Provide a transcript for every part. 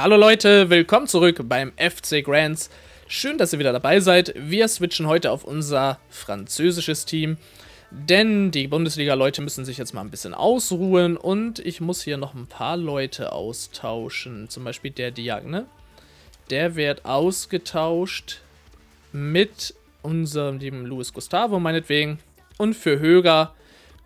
Hallo Leute, willkommen zurück beim FC Grants. Schön, dass ihr wieder dabei seid. Wir switchen heute auf unser französisches Team, denn die Bundesliga-Leute müssen sich jetzt mal ein bisschen ausruhen und ich muss hier noch ein paar Leute austauschen. Zum Beispiel der Diagne. Der wird ausgetauscht mit unserem lieben Luis Gustavo meinetwegen. Und für Höger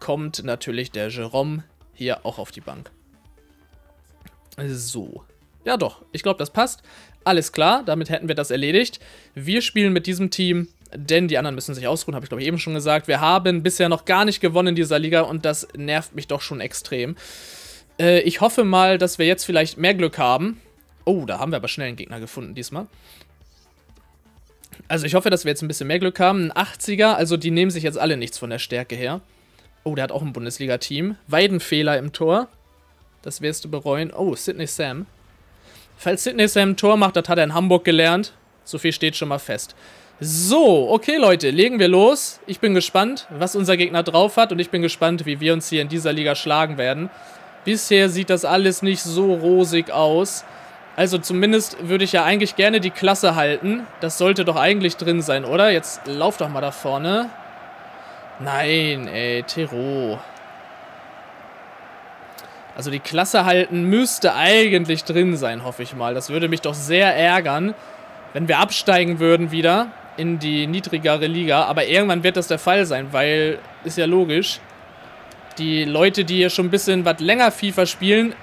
kommt natürlich der Jérôme hier auch auf die Bank. So. Ja doch, ich glaube, das passt. Alles klar, damit hätten wir das erledigt. Wir spielen mit diesem Team, denn die anderen müssen sich ausruhen, habe ich glaube ich eben schon gesagt. Wir haben bisher noch gar nicht gewonnen in dieser Liga und das nervt mich doch schon extrem. Ich hoffe mal, dass wir jetzt vielleicht mehr Glück haben. Oh, da haben wir aber schnell einen Gegner gefunden diesmal. Also ich hoffe, dass wir jetzt ein bisschen mehr Glück haben. Ein 80er, also die nehmen sich jetzt alle nichts von der Stärke her. Oh, der hat auch ein Bundesliga-Team. Weidenfehler im Tor. Das wirst du bereuen. Oh, Sidney Sam. Falls Sidney Sam ein Tor macht, das hat er in Hamburg gelernt. So viel steht schon mal fest. So, okay Leute, legen wir los. Ich bin gespannt, was unser Gegner drauf hat und ich bin gespannt, wie wir uns hier in dieser Liga schlagen werden. Bisher sieht das alles nicht so rosig aus. Also zumindest würde ich ja eigentlich gerne die Klasse halten. Das sollte doch eigentlich drin sein, oder? Jetzt lauf doch mal da vorne. Nein, ey, Terror. Also die Klasse halten müsste eigentlich drin sein, hoffe ich mal. Das würde mich doch sehr ärgern, wenn wir absteigen würden wieder in die niedrigere Liga. Aber irgendwann wird das der Fall sein, weil, ist ja logisch, die Leute, die hier schon ein bisschen was länger FIFA spielen,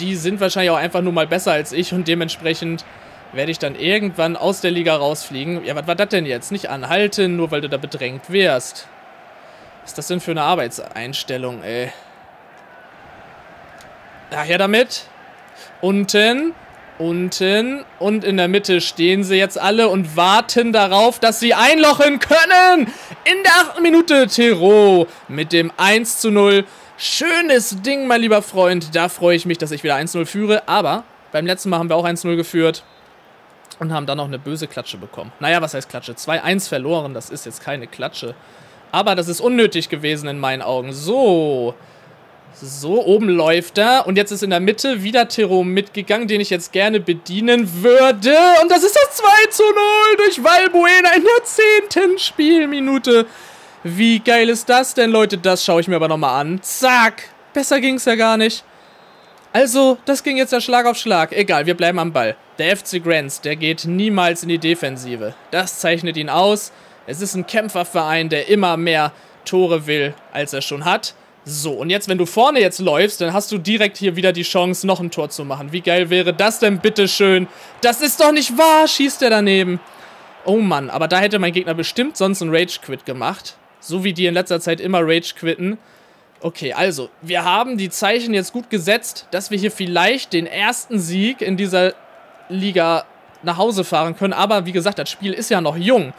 die sind wahrscheinlich auch einfach nur mal besser als ich. Und dementsprechend werde ich dann irgendwann aus der Liga rausfliegen. Ja, was war das denn jetzt? Nicht anhalten, nur weil du da bedrängt wärst. Was ist das denn für eine Arbeitseinstellung, ey? Ja, her damit. Unten, unten und in der Mitte stehen sie jetzt alle und warten darauf, dass sie einlochen können. In der 8. Minute Terror mit dem 1:0. Schönes Ding, mein lieber Freund. Da freue ich mich, dass ich wieder 1:0 führe. Aber beim letzten Mal haben wir auch 1:0 geführt und haben dann noch eine böse Klatsche bekommen. Naja, was heißt Klatsche? 2:1 verloren, das ist jetzt keine Klatsche. Aber das ist unnötig gewesen in meinen Augen. So. So, oben läuft er. Und jetzt ist in der Mitte wieder Jérôme mitgegangen, den ich jetzt gerne bedienen würde. Und das ist das 2:0 durch Valbuena in der 10. Spielminute. Wie geil ist das denn, Leute? Das schaue ich mir aber nochmal an. Zack. Besser ging es ja gar nicht. Also, das ging jetzt ja Schlag auf Schlag. Egal, wir bleiben am Ball. Der FC Grants, der geht niemals in die Defensive. Das zeichnet ihn aus. Es ist ein Kämpferverein, der immer mehr Tore will, als er schon hat. So, und jetzt, wenn du vorne jetzt läufst, dann hast du direkt hier wieder die Chance, noch ein Tor zu machen. Wie geil wäre das denn, bitteschön? Das ist doch nicht wahr, schießt der daneben. Oh Mann, aber da hätte mein Gegner bestimmt sonst einen Rage-Quit gemacht. So wie die in letzter Zeit immer Rage-Quitten. Okay, also, wir haben die Zeichen jetzt gut gesetzt, dass wir hier vielleicht den ersten Sieg in dieser Liga nach Hause fahren können. Aber wie gesagt, das Spiel ist ja noch jung.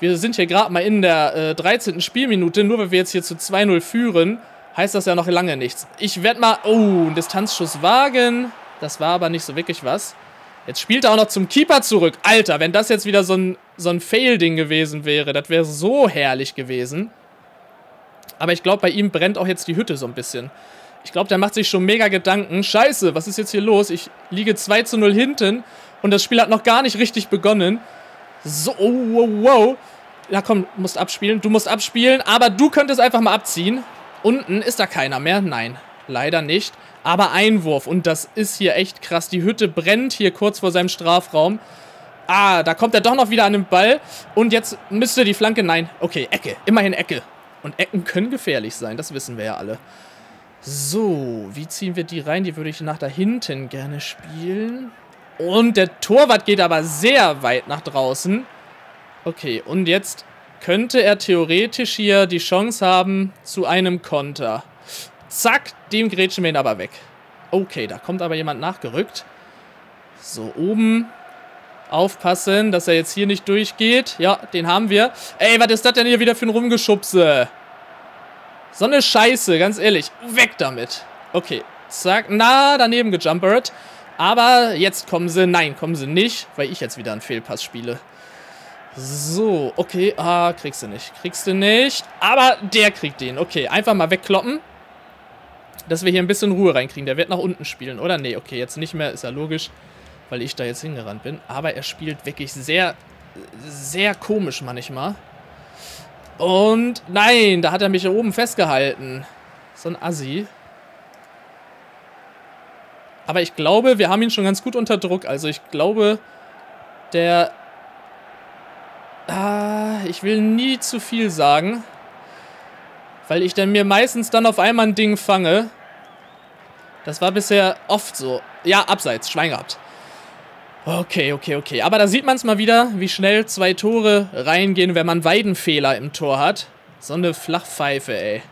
Wir sind hier gerade mal in der 13. Spielminute. Nur weil wir jetzt hier zu 2:0 führen, heißt das ja noch lange nichts. Ich werde mal... Oh, einen Distanzschuss wagen. Das war aber nicht so wirklich was. Jetzt spielt er auch noch zum Keeper zurück. Alter, wenn das jetzt wieder so ein Fail-Ding gewesen wäre, das wäre so herrlich gewesen. Aber ich glaube, bei ihm brennt auch jetzt die Hütte so ein bisschen. Ich glaube, der macht sich schon mega Gedanken. Scheiße, was ist jetzt hier los? Ich liege 2:0 hinten und das Spiel hat noch gar nicht richtig begonnen. So, oh, wow, wow. Na komm, du musst abspielen, aber du könntest einfach mal abziehen. Unten ist da keiner mehr. Nein, leider nicht. Aber Einwurf. Und das ist hier echt krass. Die Hütte brennt hier kurz vor seinem Strafraum. Ah, da kommt er doch noch wieder an den Ball. Und jetzt müsste die Flanke... Nein, okay, Ecke. Immerhin Ecke. Und Ecken können gefährlich sein. Das wissen wir ja alle. So, wie ziehen wir die rein? Die würde ich nach da hinten gerne spielen. Und der Torwart geht aber sehr weit nach draußen. Okay, und jetzt... könnte er theoretisch hier die Chance haben zu einem Konter. Zack, dem grätschen wir ihn aber weg. Okay, da kommt aber jemand nachgerückt. So, oben. Aufpassen, dass er jetzt hier nicht durchgeht. Ja, den haben wir. Ey, was ist das denn hier wieder für ein Rumgeschubse? So eine Scheiße, ganz ehrlich. Weg damit. Okay, zack. Na, daneben gejumpert. Aber jetzt kommen sie. Nein, kommen sie nicht, weil ich jetzt wieder einen Fehlpass spiele. So, okay. Ah, kriegst du nicht. Kriegst du nicht. Aber der kriegt den. Okay, einfach mal wegkloppen. Dass wir hier ein bisschen Ruhe reinkriegen. Der wird nach unten spielen, oder? Nee, okay, jetzt nicht mehr. Ist ja logisch. weil ich da jetzt hingerannt bin. Aber er spielt wirklich sehr, sehr komisch manchmal. Und nein, da hat er mich hier oben festgehalten. So ein Assi. Aber ich glaube, wir haben ihn schon ganz gut unter Druck. Also ich glaube, der... ich will nie zu viel sagen, weil ich dann mir meistens dann auf einmal ein Ding fange. Das war bisher oft so. Ja, abseits, Schwein gehabt. Okay, okay, okay. Aber da sieht man es mal wieder, wie schnell zwei Tore reingehen, wenn man Weidenfehler im Tor hat. So eine Flachpfeife, ey.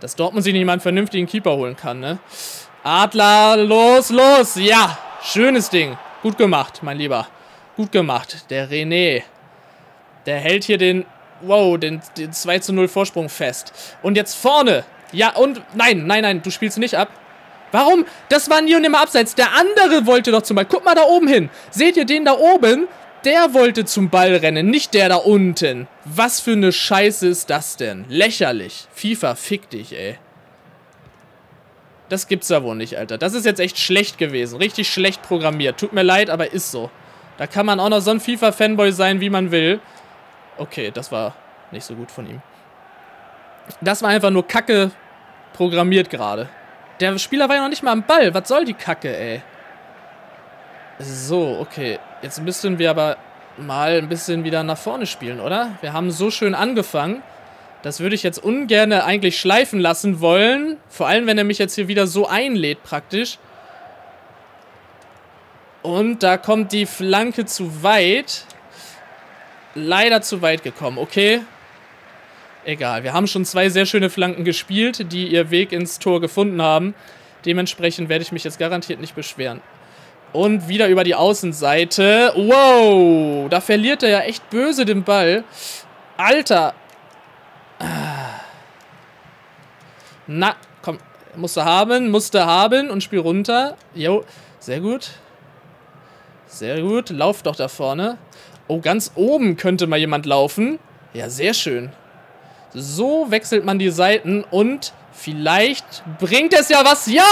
Dass Dortmund sich nicht mal einen vernünftigen Keeper holen kann, ne? Adler, los, los! Ja, schönes Ding. Gut gemacht, mein Lieber. Gut gemacht. Der René. Der hält hier den, wow, den 2:0 Vorsprung fest. Und jetzt vorne. Ja, und, nein, nein, nein, du spielst nicht ab. Warum? Das war nie und immer abseits. Der andere wollte doch zum Ball. Guck mal da oben hin. Seht ihr den da oben? Der wollte zum Ball rennen, nicht der da unten. Was für eine Scheiße ist das denn? Lächerlich. FIFA, fick dich, ey. Das gibt's ja wohl nicht, Alter. Das ist jetzt echt schlecht gewesen. Richtig schlecht programmiert. Tut mir leid, aber ist so. Da kann man auch noch so ein FIFA-Fanboy sein, wie man will. Okay, das war nicht so gut von ihm. Das war einfach nur Kacke programmiert gerade. Der Spieler war ja noch nicht mal am Ball. Was soll die Kacke, ey? So, okay. Jetzt müssen wir aber mal ein bisschen wieder nach vorne spielen, oder? Wir haben so schön angefangen. Das würde ich jetzt ungern eigentlich schleifen lassen wollen. Vor allem, wenn er mich jetzt hier wieder so einlädt praktisch. Und da kommt die Flanke zu weit. Leider zu weit gekommen, okay. Egal, wir haben schon zwei sehr schöne Flanken gespielt, die ihr Weg ins Tor gefunden haben. Dementsprechend werde ich mich jetzt garantiert nicht beschweren. Und wieder über die Außenseite. Wow, da verliert er ja echt böse den Ball. Alter. Na, komm, musste haben und spiel runter. Jo, sehr gut. Sehr gut, lauf doch da vorne. Oh, ganz oben könnte mal jemand laufen. Ja, sehr schön. So wechselt man die Seiten und vielleicht bringt es ja was. Ja,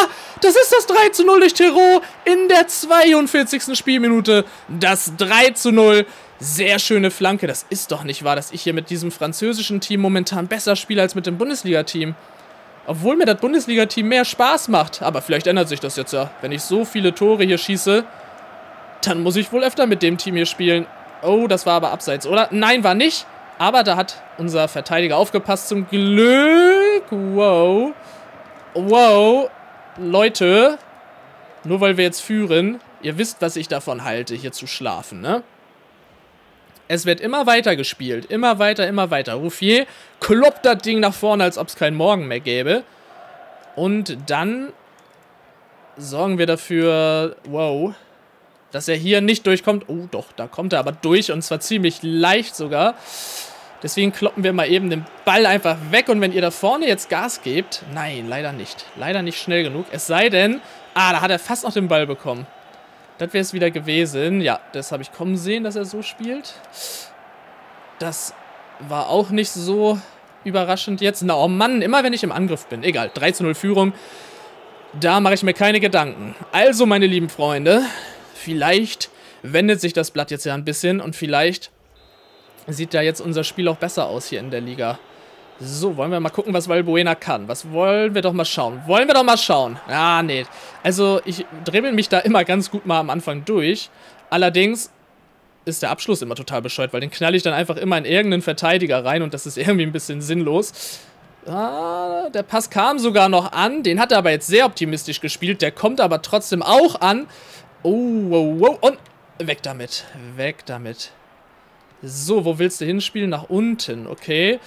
das ist das 3:0 durch Jérôme in der 42. Spielminute. Das 3:0. Sehr schöne Flanke. Das ist doch nicht wahr, dass ich hier mit diesem französischen Team momentan besser spiele als mit dem Bundesliga-Team. Obwohl mir das Bundesliga-Team mehr Spaß macht. Aber vielleicht ändert sich das jetzt ja. Wenn ich so viele Tore hier schieße, dann muss ich wohl öfter mit dem Team hier spielen. Oh, das war aber abseits, oder? Nein, war nicht. Aber da hat unser Verteidiger aufgepasst, zum Glück. Wow. Wow. Leute, nur weil wir jetzt führen, ihr wisst, was ich davon halte, hier zu schlafen, ne? Es wird immer weiter gespielt. Immer weiter, immer weiter. Rufier kloppt das Ding nach vorne, als ob es keinen Morgen mehr gäbe. Und dann sorgen wir dafür, wow, dass er hier nicht durchkommt. Oh, doch, da kommt er aber durch und zwar ziemlich leicht sogar. Deswegen kloppen wir mal eben den Ball einfach weg. Und wenn ihr da vorne jetzt Gas gebt... Nein, leider nicht. Leider nicht schnell genug. Es sei denn... Ah, da hat er fast noch den Ball bekommen. Das wäre es wieder gewesen. Ja, das habe ich kommen sehen, dass er so spielt. Das war auch nicht so überraschend jetzt. Na, oh Mann, immer wenn ich im Angriff bin. Egal, 3:0 Führung. Da mache ich mir keine Gedanken. Also, meine lieben Freunde... Vielleicht wendet sich das Blatt jetzt ja ein bisschen und vielleicht sieht da jetzt unser Spiel auch besser aus hier in der Liga. So, wollen wir mal gucken, was Valbuena kann. Was wollen wir doch mal schauen? Wollen wir doch mal schauen? Ah, nee. Also, ich dribbel mich da immer ganz gut mal am Anfang durch. Allerdings ist der Abschluss immer total bescheuert, weil den knall ich dann einfach immer in irgendeinen Verteidiger rein und das ist irgendwie ein bisschen sinnlos. Ah, der Pass kam sogar noch an. Den hat er aber jetzt sehr optimistisch gespielt. Der kommt aber trotzdem auch an. Oh, wow, wow. Und weg damit. Weg damit. So, wo willst du hinspielen? Nach unten, okay.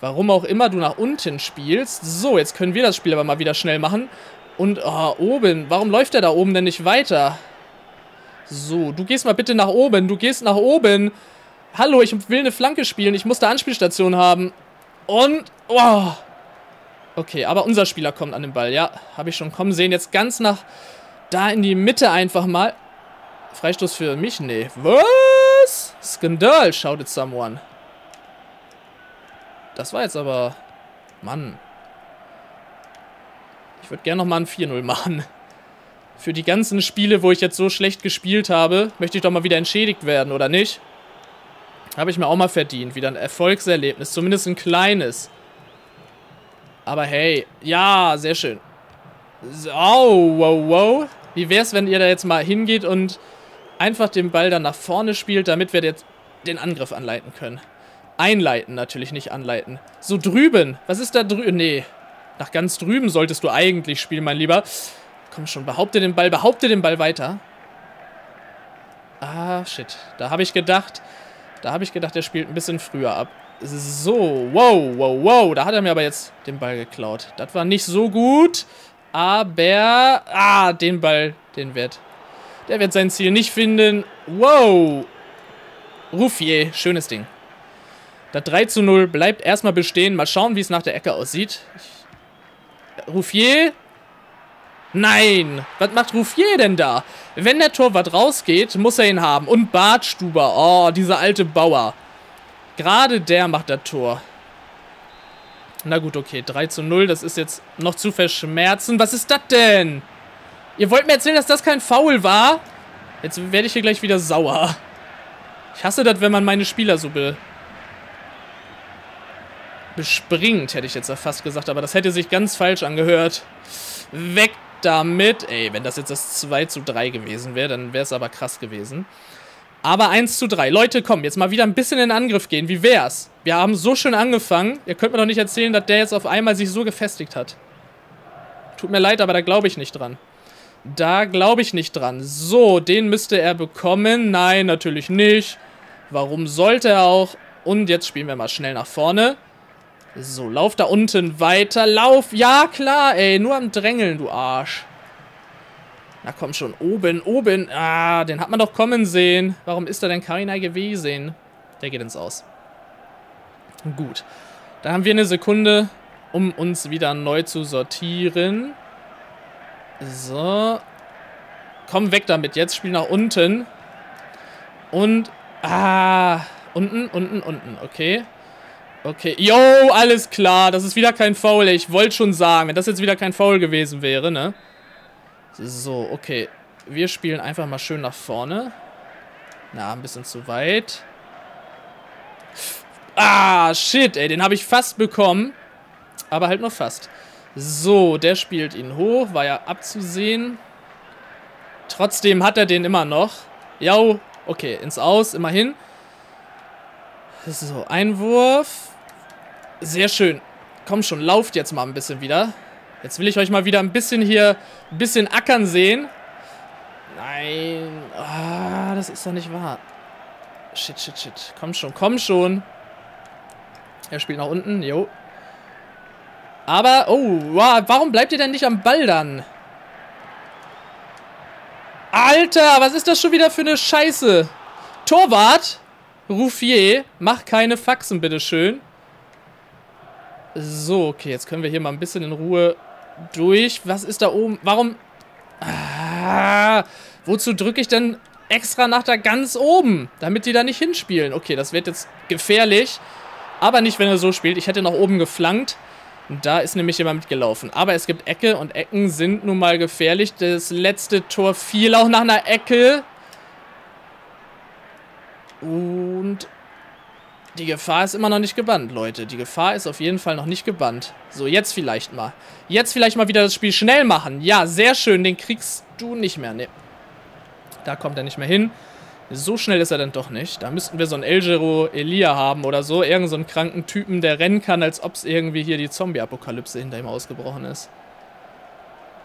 Warum auch immer du nach unten spielst. So, jetzt können wir das Spiel aber mal wieder schnell machen. Und, oh, oben. Warum läuft der da oben denn nicht weiter? So, du gehst mal bitte nach oben. Du gehst nach oben. Hallo, ich will eine Flanke spielen. Ich muss da Anspielstation haben. Und, oh. Okay, aber unser Spieler kommt an den Ball. Ja, habe ich schon kommen sehen. Jetzt ganz nach... Da in die Mitte einfach mal. Freistoß für mich? Nee. Was? Skandal, shouted someone. Das war jetzt aber... Mann. Ich würde gerne nochmal ein 4:0 machen. Für die ganzen Spiele, wo ich jetzt so schlecht gespielt habe, möchte ich doch mal wieder entschädigt werden, oder nicht? Habe ich mir auch mal verdient. Wieder ein Erfolgserlebnis. Zumindest ein kleines. Aber hey. Ja, sehr schön. So, wow, wow. Wie wär's, wenn ihr da jetzt mal hingeht und einfach den Ball dann nach vorne spielt, damit wir jetzt den Angriff anleiten können. Einleiten natürlich, nicht anleiten. So drüben. Was ist da drüben? Nee. Nach ganz drüben solltest du eigentlich spielen, mein Lieber. Komm schon, behaupte den Ball weiter. Ah, shit. Da habe ich gedacht, der spielt ein bisschen früher ab. So, wow, wow, wow. Da hat er mir aber jetzt den Ball geklaut. Das war nicht so gut, aber... Ah, den Ball, der wird sein Ziel nicht finden. Wow. Rufier, schönes Ding. Das 3:0 bleibt erstmal bestehen. Mal schauen, wie es nach der Ecke aussieht. Rufier? Nein! Was macht Rufier denn da? Wenn der Torwart rausgeht, muss er ihn haben. Und Bartstuber. Oh, dieser alte Bauer. Gerade der macht das Tor. Na gut, okay. 3:0, das ist jetzt noch zu verschmerzen. Was ist das denn? Ihr wollt mir erzählen, dass das kein Foul war? Jetzt werde ich hier gleich wieder sauer. Ich hasse das, wenn man meine Spieler so bespringt, hätte ich jetzt fast gesagt, aber das hätte sich ganz falsch angehört. Weg damit. Ey, wenn das jetzt das 2:3 gewesen wäre, dann wäre es aber krass gewesen. Aber 1:3. Leute, komm, jetzt mal wieder ein bisschen in Angriff gehen. Wie wär's? Wir haben so schön angefangen. Ihr könnt mir doch nicht erzählen, dass der jetzt auf einmal sich so gefestigt hat. Tut mir leid, aber da glaube ich nicht dran. So, den müsste er bekommen. Nein, natürlich nicht. Warum sollte er auch? Und jetzt spielen wir mal schnell nach vorne. So, lauf da unten weiter. Lauf. Ja, klar, ey. Nur am Drängeln, du Arsch. Na komm schon. Oben, oben. Ah, den hat man doch kommen sehen. Warum ist da denn keiner gewesen? Der geht ins Aus. Gut. Dann haben wir eine Sekunde, um uns wieder neu zu sortieren. So. Komm, weg damit. Jetzt spiel nach unten. Und... Ah. Unten, unten, unten. Okay. Okay, yo, alles klar, das ist wieder kein Foul, ich wollte schon sagen, wenn das jetzt wieder kein Foul gewesen wäre, ne? So, okay, wir spielen einfach mal schön nach vorne. Na, ein bisschen zu weit. Ah, shit, ey, den habe ich fast bekommen, aber halt nur fast. So, der spielt ihn hoch, war ja abzusehen. Trotzdem hat er den immer noch. Yo, okay, ins Aus, immerhin. So, Einwurf. Sehr schön. Komm schon, lauft jetzt mal ein bisschen wieder. Jetzt will ich euch mal wieder ein bisschen hier, ein bisschen ackern sehen. Nein. Ah, das ist doch nicht wahr. Shit, shit, shit. Komm schon, komm schon. Er spielt nach unten, jo. Aber, oh, wow, warum bleibt ihr denn nicht am Ball dann? Alter, was ist das schon wieder für eine Scheiße? Torwart? Rufier, mach keine Faxen, bitteschön. So, okay, jetzt können wir hier mal ein bisschen in Ruhe durch. Was ist da oben? Warum? Ah, wozu drücke ich denn extra nach da ganz oben? Damit die da nicht hinspielen. Okay, das wird jetzt gefährlich. Aber nicht, wenn er so spielt. Ich hätte nach oben geflankt. Da ist nämlich jemand mitgelaufen. Aber es gibt Ecke und Ecken sind nun mal gefährlich. Das letzte Tor fiel auch nach einer Ecke. Und die Gefahr ist immer noch nicht gebannt, Leute. Die Gefahr ist auf jeden Fall noch nicht gebannt. So, jetzt vielleicht mal. Jetzt vielleicht mal wieder das Spiel schnell machen. Ja, sehr schön. Den kriegst du nicht mehr. Ne. Da kommt er nicht mehr hin. So schnell ist er dann doch nicht. Da müssten wir so einen Eljero Elia haben oder so. Irgend so einen kranken Typen, der rennen kann, als ob es irgendwie hier die Zombie-Apokalypse hinter ihm ausgebrochen ist.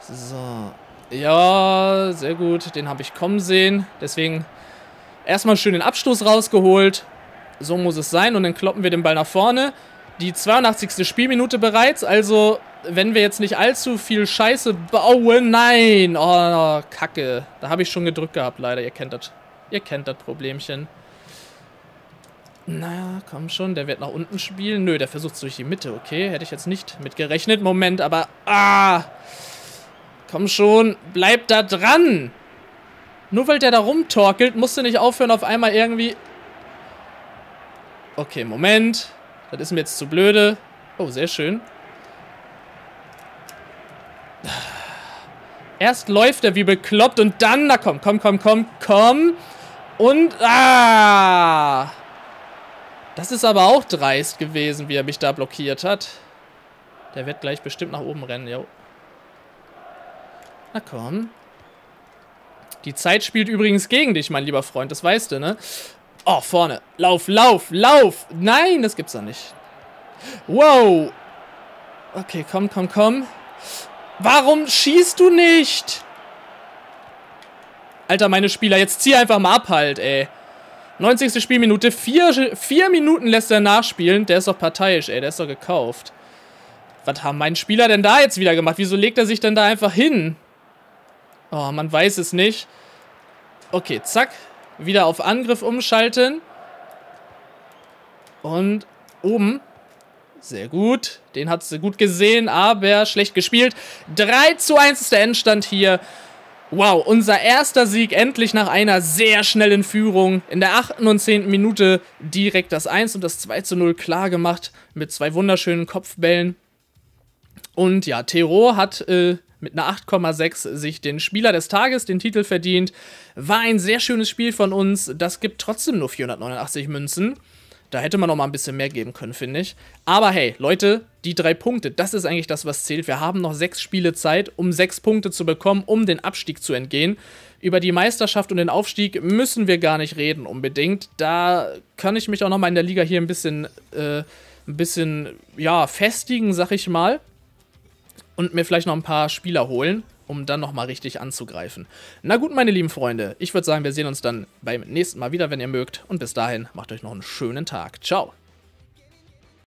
So. Ja, sehr gut. Den habe ich kommen sehen. Deswegen... Erstmal schön den Abstoß rausgeholt. So muss es sein. Und dann kloppen wir den Ball nach vorne. Die 82. Spielminute bereits. Also, wenn wir jetzt nicht allzu viel Scheiße bauen. Nein. Oh, Kacke. Da habe ich schon gedrückt gehabt, leider. Ihr kennt das. Ihr kennt das Problemchen. Na, komm schon. Der wird nach unten spielen. Nö, der versucht es durch die Mitte. Okay, hätte ich jetzt nicht mitgerechnet. Moment, aber... Ah. Komm schon. Bleib da dran. Nur weil der da rumtorkelt, musst du nicht aufhören, auf einmal irgendwie... Okay, Moment. Das ist mir jetzt zu blöde. Oh, sehr schön. Erst läuft er wie bekloppt und dann, na komm, komm, komm, komm, komm. Und, ah! Das ist aber auch dreist gewesen, wie er mich da blockiert hat. Der wird gleich bestimmt nach oben rennen, jo. Na komm. Die Zeit spielt übrigens gegen dich, mein lieber Freund, das weißt du, ne? Oh, vorne. Lauf, lauf, lauf! Nein, das gibt's doch nicht. Wow! Okay, komm, komm, komm. Warum schießt du nicht? Alter, meine Spieler, jetzt zieh einfach mal ab halt, ey. 90. Spielminute, vier Minuten lässt er nachspielen. Der ist doch parteiisch, ey, der ist doch gekauft. Was haben mein Spieler denn da jetzt wieder gemacht? Wieso legt er sich denn da einfach hin? Oh, man weiß es nicht. Okay, zack. Wieder auf Angriff umschalten. Und oben. Sehr gut. Den hat sie gut gesehen, aber schlecht gespielt. 3:1 ist der Endstand hier. Wow, unser erster Sieg, endlich nach einer sehr schnellen Führung. In der 8. und 10. Minute direkt das 1 und das 2:0 klar gemacht. Mit zwei wunderschönen Kopfbällen. Und ja, Tero hat mit einer 8,6 sich den Spieler des Tages, den Titel verdient. War ein sehr schönes Spiel von uns. Das gibt trotzdem nur 489 Münzen. Da hätte man noch mal ein bisschen mehr geben können, finde ich. Aber hey, Leute, die 3 Punkte, das ist eigentlich das, was zählt. Wir haben noch 6 Spiele Zeit, um 6 Punkte zu bekommen, um den Abstieg zu entgehen. Über die Meisterschaft und den Aufstieg müssen wir gar nicht reden unbedingt. Da kann ich mich auch noch mal in der Liga hier ein bisschen ja, festigen, sag ich mal. Und mir vielleicht noch ein paar Spieler holen, um dann nochmal richtig anzugreifen. Na gut, meine lieben Freunde, ich würde sagen, wir sehen uns dann beim nächsten Mal wieder, wenn ihr mögt. Und bis dahin, macht euch noch einen schönen Tag. Ciao.